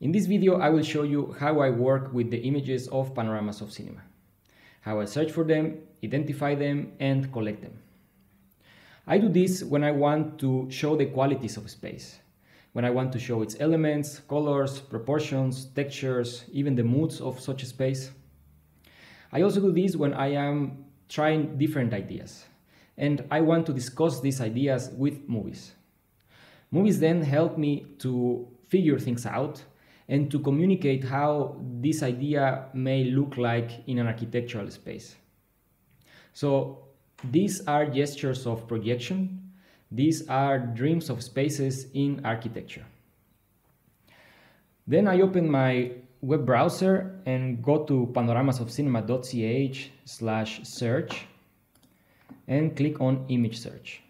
In this video, I will show you how I work with the images of panoramas of cinema, how I search for them, identify them, and collect them. I do this when I want to show the qualities of space, when I want to show its elements, colors, proportions, textures, even the moods of such a space. I also do this when I am trying different ideas, and I want to discuss these ideas with movies. Movies then help me to figure things out and to communicate how this idea may look like in an architectural space. So these are gestures of projection. These are dreams of spaces in architecture. Then I open my web browser and go to panoramasofcinema.ch/search and click on image search.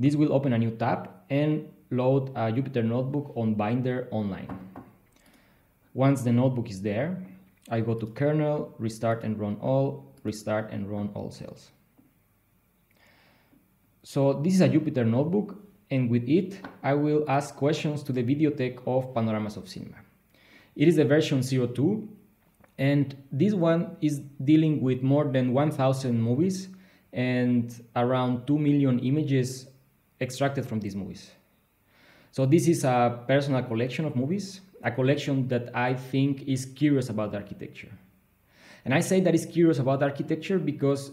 This will open a new tab and load a Jupyter Notebook on Binder online. Once the notebook is there, I go to kernel, restart and run all, restart and run all cells. So this is a Jupyter Notebook, and with it, I will ask questions to the Videothèque of Panoramas of Cinema. It is the version 02, and this one is dealing with more than 1,000 movies and around 2 million images extracted from these movies. So this is a personal collection of movies, a collection that I think is curious about architecture. And I say that it's curious about architecture because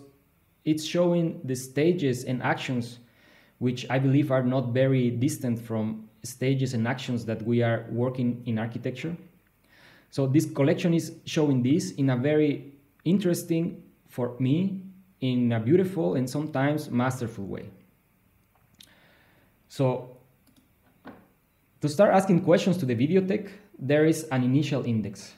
it's showing the stages and actions which I believe are not very distant from stages and actions that we are working in architecture. So this collection is showing this in a very interesting, for me, in a beautiful and sometimes masterful way. So to start asking questions to the Videothèque, there is an initial index,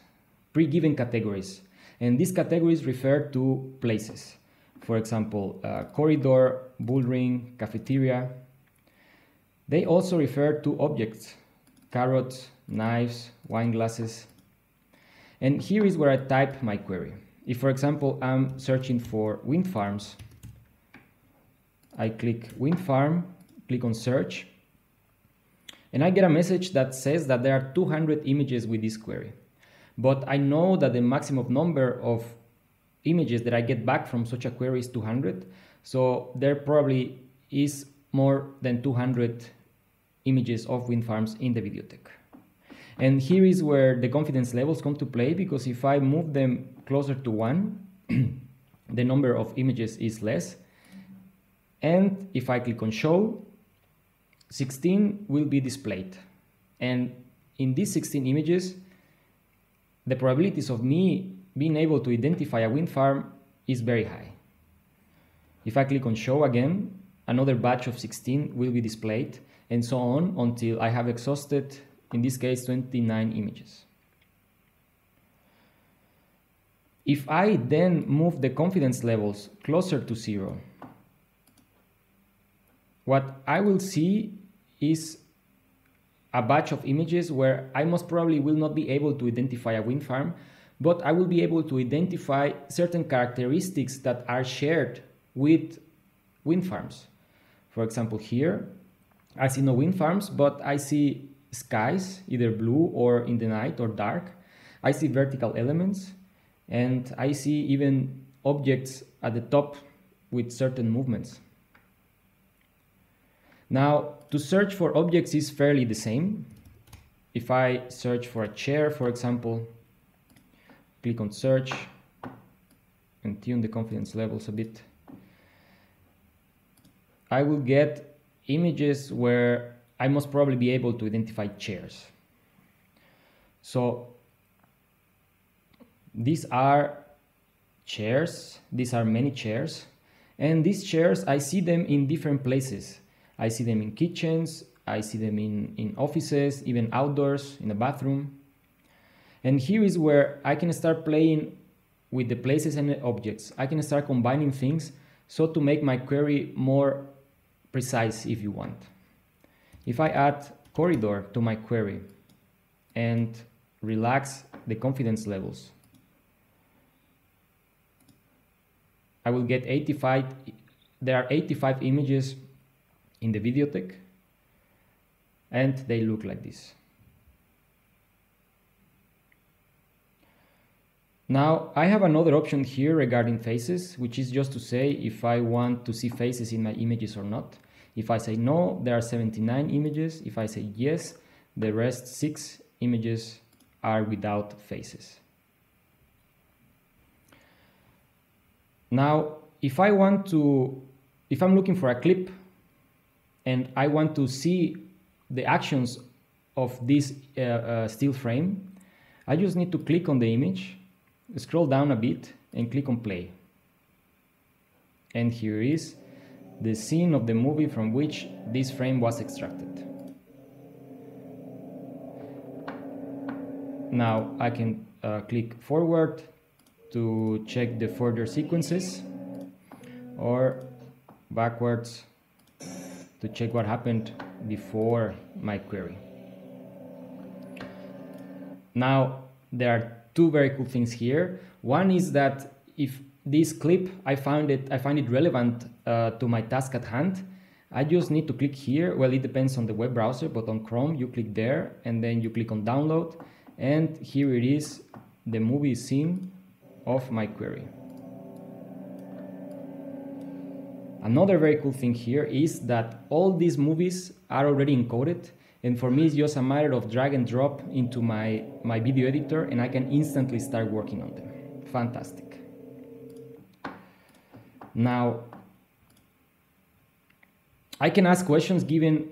pre-given categories, and these categories refer to places. For example, corridor, bull ring, cafeteria. They also refer to objects, carrots, knives, wine glasses. And here is where I type my query. If, for example, I'm searching for wind farms, I click wind farm, click on search, and I get a message that says that there are 200 images with this query. But I know that the maximum number of images that I get back from such a query is 200. So there probably is more than 200 images of wind farms in the Videothèque. And here is where the confidence levels come to play, because if I move them closer to 1, the number of images is less. And if I click on show, 16 will be displayed, and in these 16 images, the probabilities of me being able to identify a wind farm is very high. If I click on show again, another batch of 16 will be displayed, and so on until I have exhausted, in this case, 29 images. If I then move the confidence levels closer to 0, what I will see is a batch of images where I most probably will not be able to identify a wind farm, but I will be able to identify certain characteristics that are shared with wind farms. For example, here, I see no wind farms, but I see skies, either blue or in the night or dark. I see vertical elements, and I see even objects at the top with certain movements. Now, to search for objects is fairly the same. If I search for a chair, for example, click on search and tune the confidence levels a bit, I will get images where I must probably be able to identify chairs. So these are chairs, these are many chairs, and these chairs, I see them in different places. I see them in kitchens, I see them in offices, even outdoors, in the bathroom. And here is where I can start playing with the places and the objects. I can start combining things, so to make my query more precise if you want. If I add corridor to my query and relax the confidence levels, I will get 85, there are 85 images in the Videothèque, and they look like this. Now I have another option here regarding faces, which is just to say if I want to see faces in my images or not. If I say no, there are 79 images. If I say yes, the rest 6 images are without faces. Now, if I'm looking for a clip and I want to see the actions of this still frame, I just need to click on the image, scroll down a bit and click on play. And here is the scene of the movie from which this frame was extracted. Now I can click forward to check the further sequences, or backwards to check what happened before my query. Now there are two very cool things here. One is that if this clip I find it relevant to my task at hand, I just need to click here. Well, it depends on the web browser, but on Chrome you click there and then you click on download, and here it is, the movie scene of my query. Another very cool thing here is that all these movies are already encoded, and for me it's just a matter of drag and drop into my video editor, and I can instantly start working on them. Fantastic. Now I can ask questions given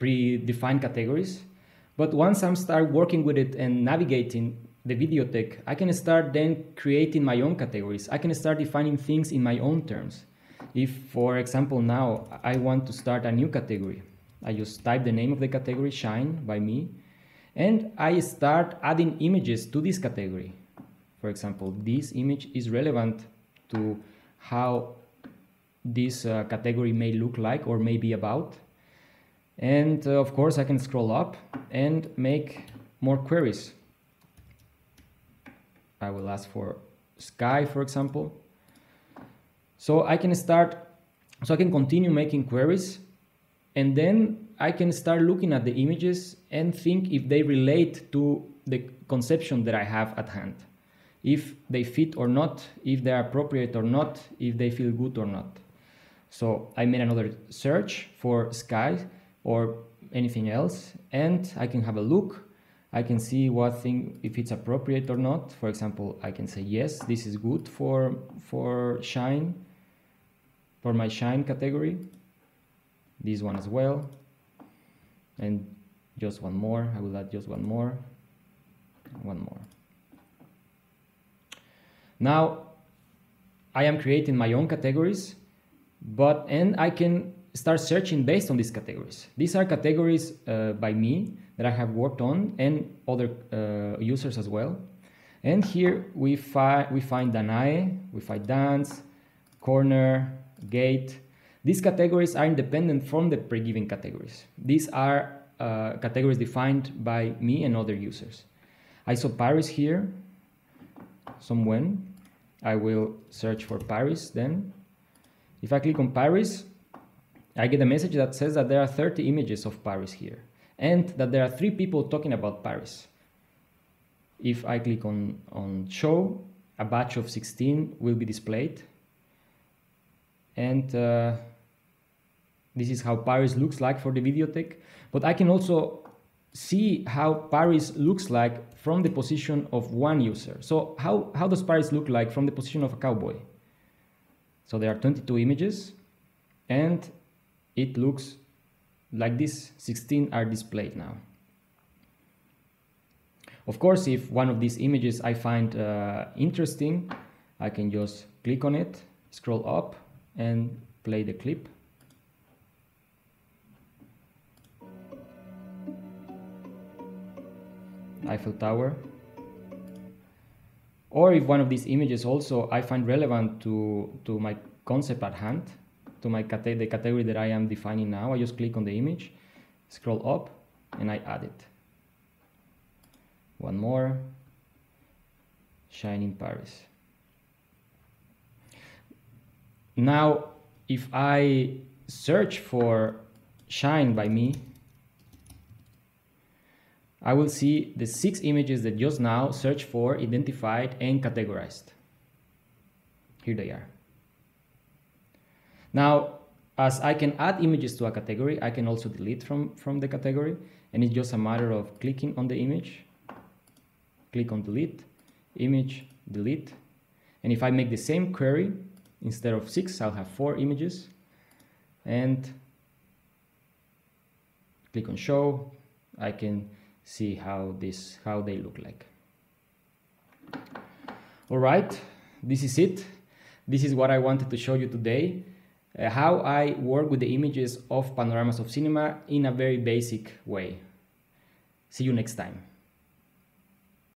predefined categories, but once I'm start working with it and navigating the videothèque, I can start then creating my own categories. I can start defining things in my own terms. If, for example, now I want to start a new category, I just type the name of the category, Shine by me, and I start adding images to this category. For example, this image is relevant to how this category may look like or may be about. And of course, I can scroll up and make more queries. I will ask for sky, for example. So I can continue making queries, and then I can start looking at the images and think if they relate to the conception that I have at hand, if they fit or not, if they are appropriate or not, if they feel good or not. So I made another search for sky or anything else, and I can have a look. I can see if it's appropriate or not. For example, I can say yes, this is good for shine, for my shine category. This one as well, and just one more. I will add just one more. Now I am creating my own categories, and I can start searching based on these categories. These are categories by me that I have worked on, and other users as well. And here we find Danae, we find dance, corner, gate. These categories are independent from the pre-given categories. These are categories defined by me and other users. I saw Paris here, somewhere. I will search for Paris then. If I click on Paris, I get a message that says that there are 30 images of Paris here, and that there are 3 people talking about Paris. If I click on show, a batch of 16 will be displayed. And this is how Paris looks like for the videothèque. But I can also see how Paris looks like from the position of one user. So how does Paris look like from the position of a cowboy? So there are 22 images, and it looks like this. 16 are displayed now. Of course, if one of these images I find interesting, I can just click on it, scroll up and play the clip. Eiffel Tower. Or if one of these images also I find relevant to my concept at hand, to the category that I am defining now, I just click on the image, scroll up, and I add it. One more, Shining Paris. Now, if I search for Shine by me, I will see the 6 images that just now searched for, identified, and categorized. Here they are. Now, as I can add images to a category, I can also delete from the category, and it's just a matter of clicking on the image, click on delete, image, delete. And if I make the same query, instead of 6, I'll have 4 images, and click on show. I can see how they look like. All right, this is it. This is what I wanted to show you today, how I work with the images of Panoramas of Cinema in a very basic way. See you next time.